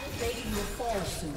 Turret plating will fall soon.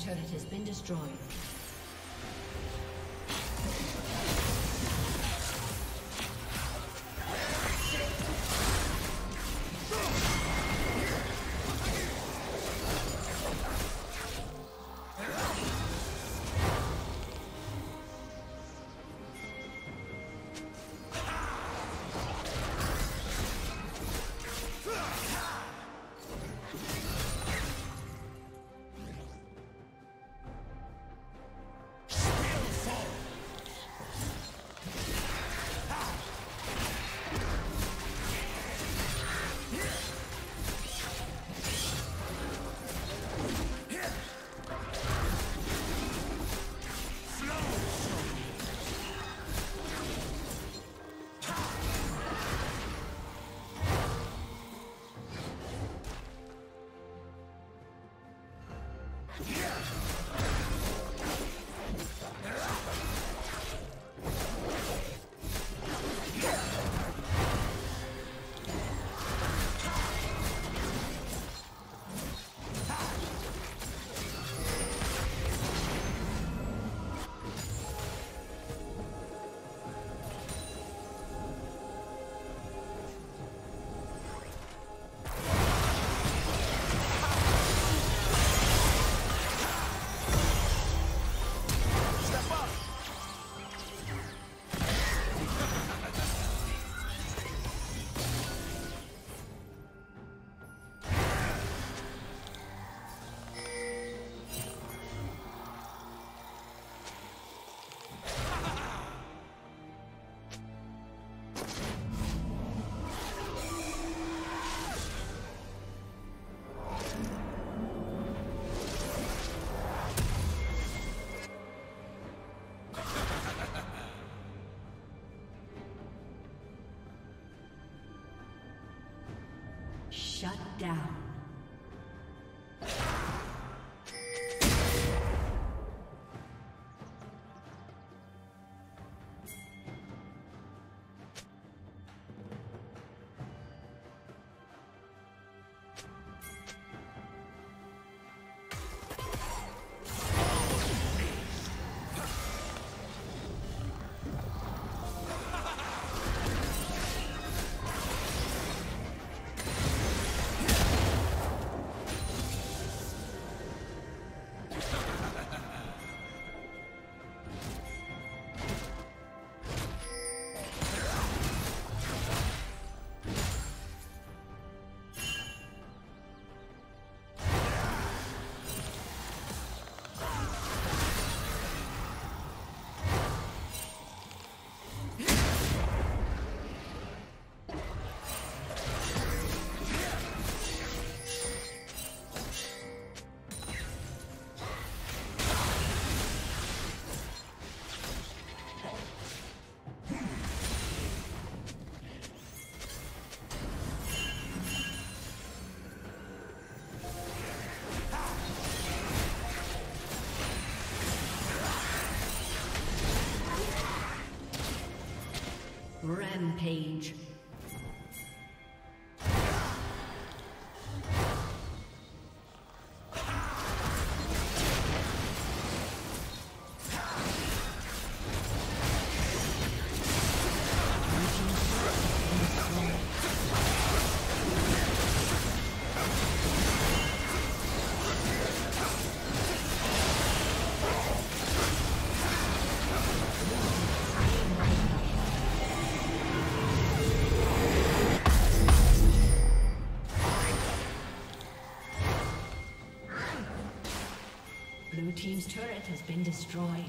Turret has been destroyed. Shut down. Rampage. Team's turret has been destroyed.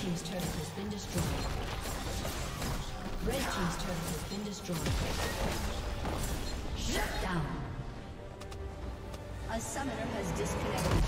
Team's turret has been destroyed. Red Team's turret has been destroyed. Shut down. A summoner has disconnected.